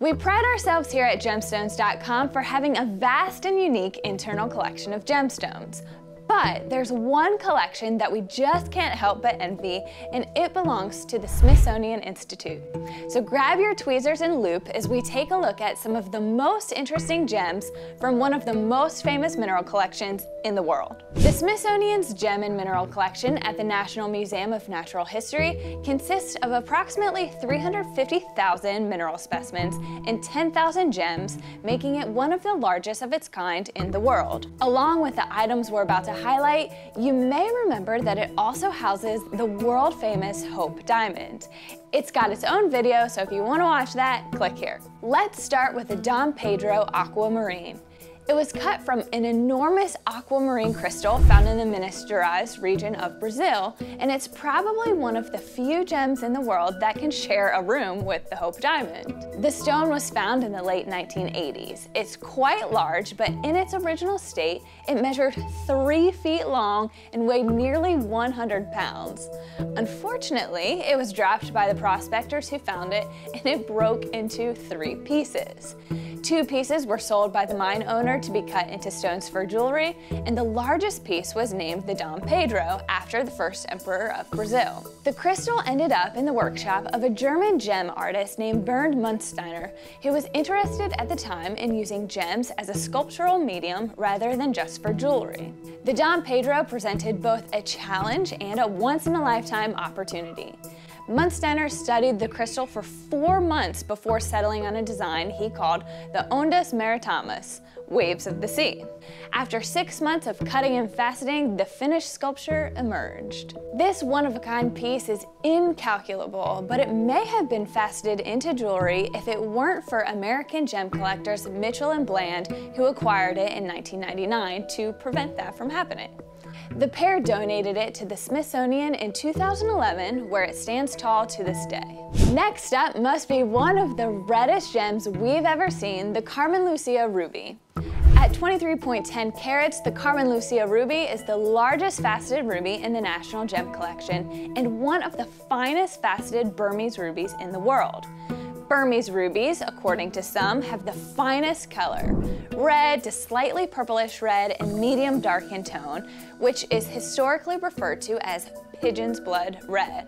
We pride ourselves here at Gemstones.com for having a vast and unique internal collection of gemstones. But there's one collection that we just can't help but envy, and it belongs to the Smithsonian Institute. So grab your tweezers and loop as we take a look at some of the most interesting gems from one of the most famous mineral collections in the world. The Smithsonian's Gem and Mineral Collection at the National Museum of Natural History consists of approximately 350,000 mineral specimens and 10,000 gems, making it one of the largest of its kind in the world. Along with the items we're about to highlight, you may remember that it also houses the world-famous Hope Diamond. It's got its own video, so if you want to watch that, click here. Let's start with the Dom Pedro Aquamarine. It was cut from an enormous aquamarine crystal found in the Minas Gerais region of Brazil, and it's probably one of the few gems in the world that can share a room with the Hope Diamond. The stone was found in the late 1980s. It's quite large, but in its original state, it measured 3 feet long and weighed nearly 100 pounds. Unfortunately, it was dropped by the prospectors who found it, and it broke into 3 pieces. 2 pieces were sold by the mine owner to be cut into stones for jewelry, and the largest piece was named the Dom Pedro after the first emperor of Brazil. The crystal ended up in the workshop of a German gem artist named Bernd Munsteiner, who was interested at the time in using gems as a sculptural medium rather than just for jewelry. The Dom Pedro presented both a challenge and a once-in-a-lifetime opportunity. Munsteiner studied the crystal for 4 months before settling on a design he called the Ondas Marítimas, waves of the sea. After 6 months of cutting and faceting, the finished sculpture emerged. This one-of-a-kind piece is incalculable, but it may have been faceted into jewelry if it weren't for American gem collectors Mitchell and Bland, who acquired it in 1999 to prevent that from happening. The pair donated it to the Smithsonian in 2011, where it stands tall to this day. Next up must be one of the reddest gems we've ever seen, the Carmen Lucia Ruby. At 23.10 carats, the Carmen Lucia Ruby is the largest faceted ruby in the National Gem Collection and one of the finest faceted Burmese rubies in the world. Burmese rubies, according to some, have the finest color, red to slightly purplish red and medium dark in tone, which is historically referred to as pigeon's blood red.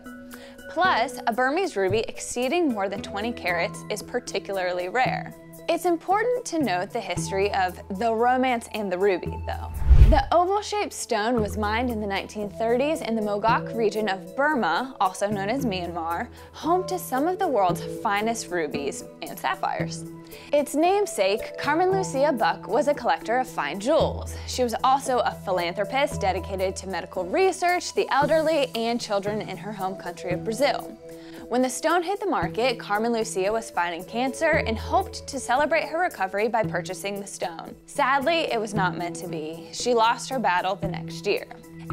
Plus, a Burmese ruby exceeding more than 20 carats is particularly rare. It's important to note the history of the romance and the ruby, though. The oval-shaped stone was mined in the 1930s in the Mogok region of Burma, also known as Myanmar, home to some of the world's finest rubies and sapphires. Its namesake, Carmen Lucia Buck, was a collector of fine jewels. She was also a philanthropist dedicated to medical research, the elderly, and children in her home country of Brazil. When the stone hit the market, Carmen Lucia was fighting cancer and hoped to celebrate her recovery by purchasing the stone. Sadly, it was not meant to be. She lost her battle the next year.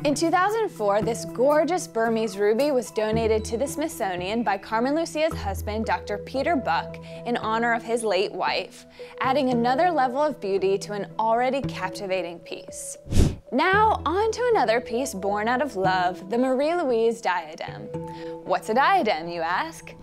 In 2004, this gorgeous Burmese ruby was donated to the Smithsonian by Carmen Lucia's husband, Dr. Peter Buck, in honor of his late wife, adding another level of beauty to an already captivating piece. Now, on to another piece born out of love, the Marie Louise Diadem. What's a diadem, you ask?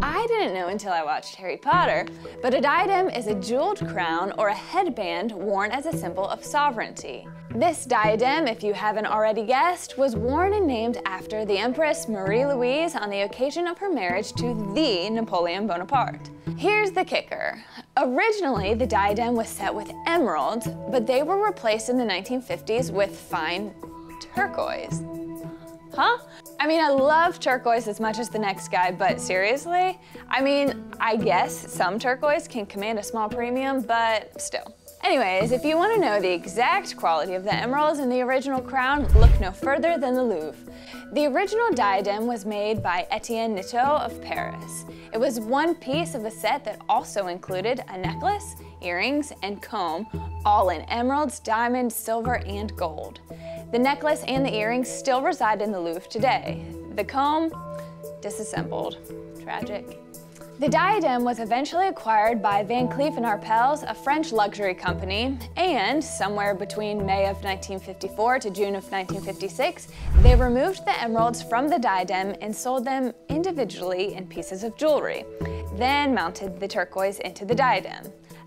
I didn't know until I watched Harry Potter, but a diadem is a jeweled crown or a headband worn as a symbol of sovereignty. This diadem, if you haven't already guessed, was worn and named after the Empress Marie Louise on the occasion of her marriage to the Napoleon Bonaparte. Here's the kicker. Originally, the diadem was set with emeralds, but they were replaced in the 1950s with fine turquoise. Huh? I mean, I love turquoise as much as the next guy, but seriously? I mean, I guess some turquoise can command a small premium, but still. Anyways, if you want to know the exact quality of the emeralds in the original crown, look no further than the Louvre. The original diadem was made by Etienne Nitot of Paris. It was one piece of a set that also included a necklace, earrings, and comb, all in emeralds, diamonds, silver, and gold. The necklace and the earrings still reside in the Louvre today. The comb, disassembled. Tragic. The diadem was eventually acquired by Van Cleef & Arpels, a French luxury company, and somewhere between May of 1954 to June of 1956, they removed the emeralds from the diadem and sold them individually in pieces of jewelry. then mounted the turquoise into the diadem.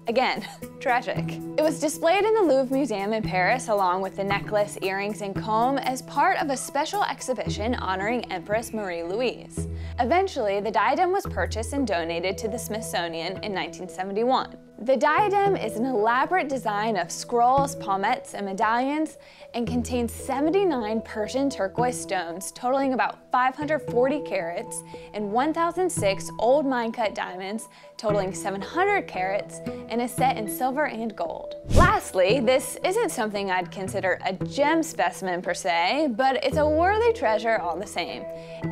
Again, tragic. It was displayed in the Louvre Museum in Paris along with the necklace, earrings, and comb as part of a special exhibition honoring Empress Marie Louise. Eventually, the diadem was purchased and donated to the Smithsonian in 1971. The diadem is an elaborate design of scrolls, palmettes, and medallions, and contains 79 Persian turquoise stones totaling about 540 carats and 1,006 old mine-cut diamonds totaling 700 carats and is set in silver and gold. Lastly, this isn't something I'd consider a gem specimen per se, but it's a worthy treasure all the same.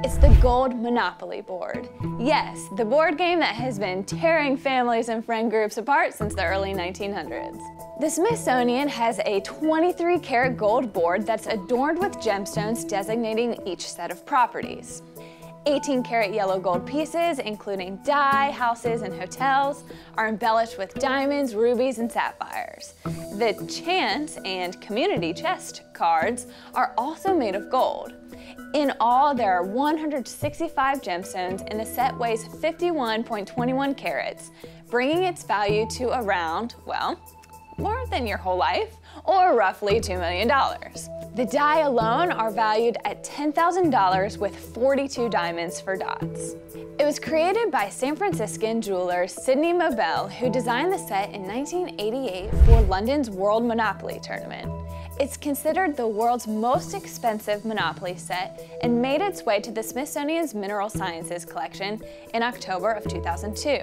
It's the gold Monopoly board. Yes, the board game that has been tearing families and friend groups apart since the early 1900s. The Smithsonian has a 23-karat gold board that's adorned with gemstones designating each set of properties. 18-karat yellow gold pieces, including dye, houses, and hotels, are embellished with diamonds, rubies, and sapphires. The chance and community chest cards are also made of gold. In all, there are 165 gemstones, and the set weighs 51.21 carats, bringing its value to around, well, more than your whole life, or roughly $2 million. The die alone are valued at $10,000 with 42 diamonds for dots. It was created by San Franciscan jeweler Sidney Mobell, who designed the set in 1988 for London's World Monopoly Tournament. It's considered the world's most expensive Monopoly set and made its way to the Smithsonian's Mineral Sciences collection in October of 2002.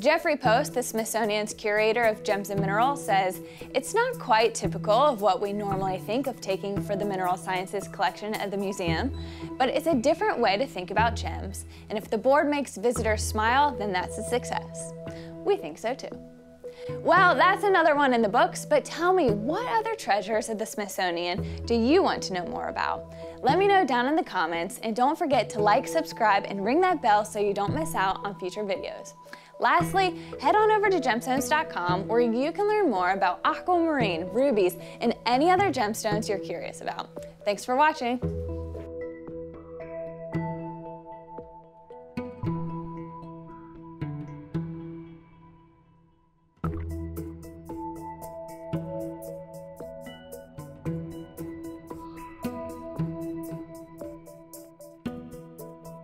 Jeffrey Post, the Smithsonian's curator of gems and minerals, says, "It's not quite typical of what we normally think of taking for the Mineral Sciences collection at the museum, but it's a different way to think about gems, and if the board makes visitors smile, then that's a success." We think so too. Well, that's another one in the books, but tell me, what other treasures at the Smithsonian do you want to know more about? Let me know down in the comments, and don't forget to like, subscribe, and ring that bell so you don't miss out on future videos. Lastly, head on over to Gemstones.com where you can learn more about aquamarine, rubies, and any other gemstones you're curious about. Thanks for watching.